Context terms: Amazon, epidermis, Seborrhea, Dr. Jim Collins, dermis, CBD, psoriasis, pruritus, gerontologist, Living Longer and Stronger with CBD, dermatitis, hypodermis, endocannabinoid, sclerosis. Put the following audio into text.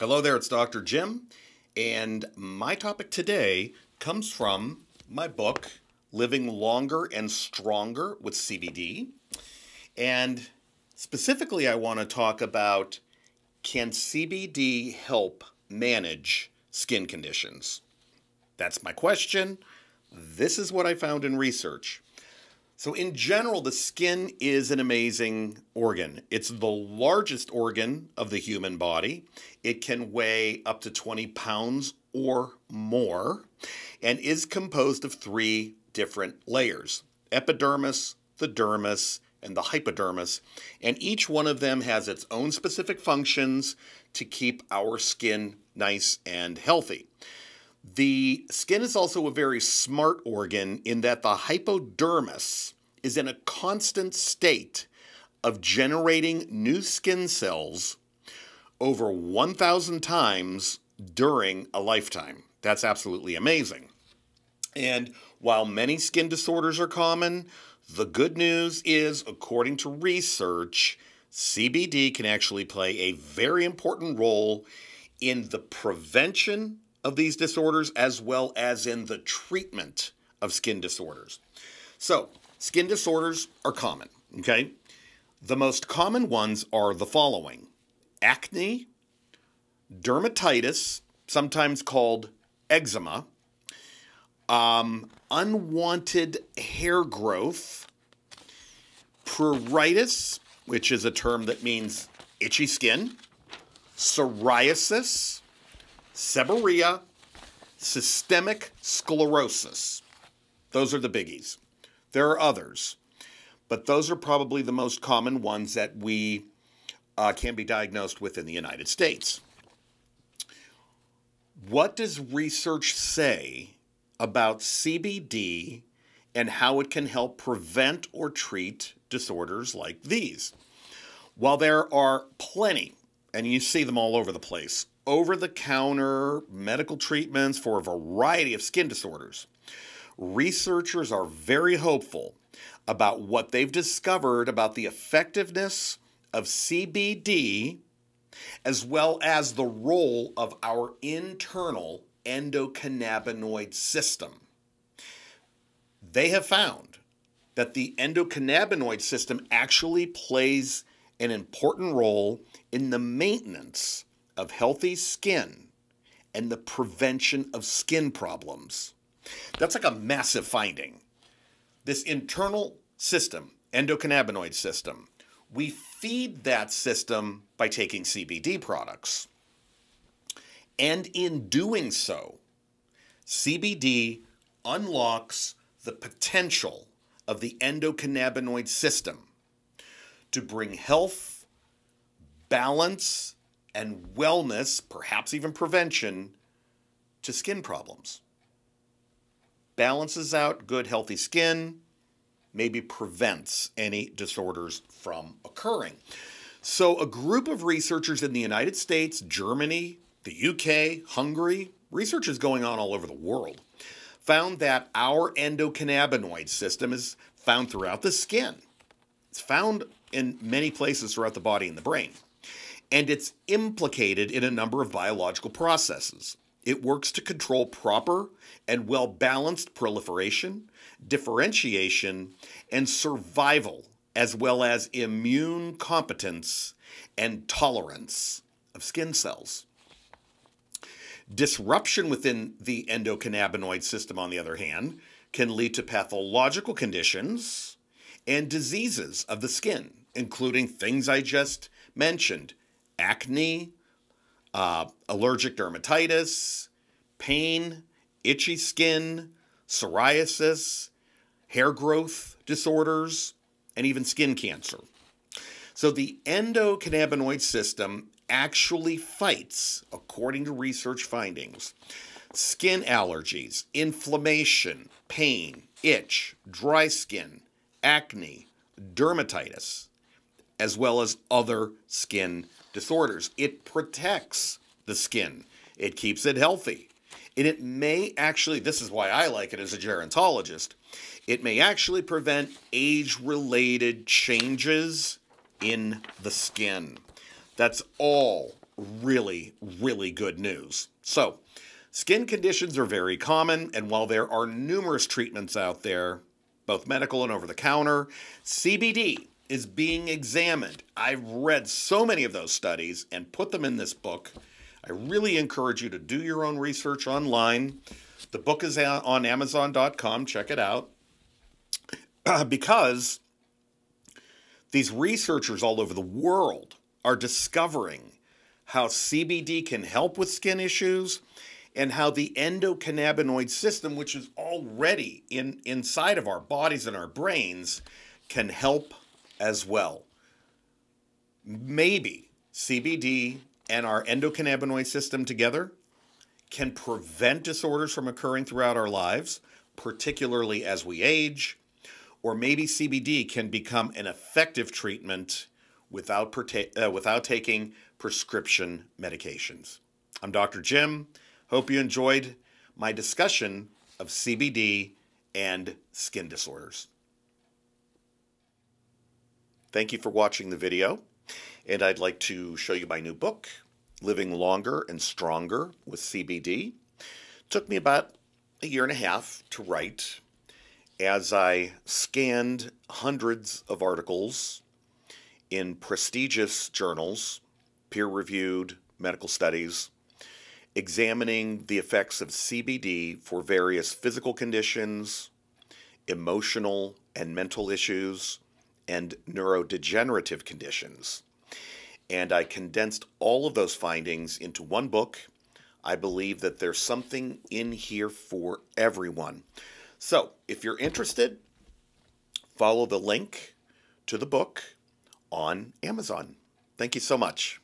Hello there, it's Dr. Jim, and my topic today comes from my book, Living Longer and Stronger with CBD. And specifically, I want to talk about, can CBD help manage skin conditions? That's my question. This is what I found in research. So in general, the skin is an amazing organ. It's the largest organ of the human body. It can weigh up to 20 pounds or more and is composed of three different layers: epidermis, the dermis, and the hypodermis. And each one of them has its own specific functions to keep our skin nice and healthy. The skin is also a very smart organ in that the hypodermis is in a constant state of generating new skin cells over 1,000 times during a lifetime. That's absolutely amazing. And while many skin disorders are common, the good news is, according to research, CBD can actually play a very important role in the prevention of these disorders, as well as in the treatment of skin disorders. So, skin disorders are common, okay? The most common ones are the following: acne, dermatitis, sometimes called eczema, unwanted hair growth, pruritus, which is a term that means itchy skin, psoriasis, seborrhea, systemic sclerosis. Those are the biggies. There are others, but those are probably the most common ones that we can be diagnosed with in the United States. What does research say about CBD and how it can help prevent or treat disorders like these? While there are plenty, and you see them all over the place, over-the-counter medical treatments for a variety of skin disorders, researchers are very hopeful about what they've discovered about the effectiveness of CBD, as well as the role of our internal endocannabinoid system. They have found that the endocannabinoid system actually plays an important role in the maintenance of healthy skin and the prevention of skin problems. That's like a massive finding. This internal system, endocannabinoid system, we feed that system by taking CBD products. And in doing so, CBD unlocks the potential of the endocannabinoid system to bring health, balance, and wellness, perhaps even prevention, to skin problems. Balances out good, healthy skin, maybe prevents any disorders from occurring. So a group of researchers in the United States, Germany, the UK, Hungary, research is going on all over the world, found that our endocannabinoid system is found throughout the skin. It's found in many places throughout the body and the brain, and it's implicated in a number of biological processes. It works to control proper and well-balanced proliferation, differentiation, and survival, as well as immune competence and tolerance of skin cells. Disruption within the endocannabinoid system, on the other hand, can lead to pathological conditions and diseases of the skin, including things I just mentioned: acne, allergic dermatitis, pain, itchy skin, psoriasis, hair growth disorders, and even skin cancer. So the endocannabinoid system actually fights, according to research findings, skin allergies, inflammation, pain, itch, dry skin, acne, dermatitis, as well as other skin disorders. It protects the skin. It keeps it healthy. And it may actually, this is why I like it as a gerontologist, it may actually prevent age-related changes in the skin. That's all really, really good news. So, skin conditions are very common, and while there are numerous treatments out there, both medical and over-the-counter, CBD is being examined. I've read so many of those studies and put them in this book. I really encourage you to do your own research online. The book is on Amazon.com. Check it out. Because these researchers all over the world are discovering how CBD can help with skin issues and how the endocannabinoid system, which is already inside of our bodies and our brains, can help as well. Maybe CBD and our endocannabinoid system together can prevent disorders from occurring throughout our lives, particularly as we age, or maybe CBD can become an effective treatment without taking prescription medications. I'm Dr. Jim. Hope you enjoyed my discussion of CBD and skin disorders. Thank you for watching the video, and I'd like to show you my new book, Living Longer and Stronger with CBD. It took me about a year and a half to write as I scanned hundreds of articles in prestigious journals, peer-reviewed medical studies, examining the effects of CBD for various physical conditions, emotional and mental issues, and neurodegenerative conditions. And I condensed all of those findings into one book. I believe that there's something in here for everyone. So if you're interested, follow the link to the book on Amazon. Thank you so much.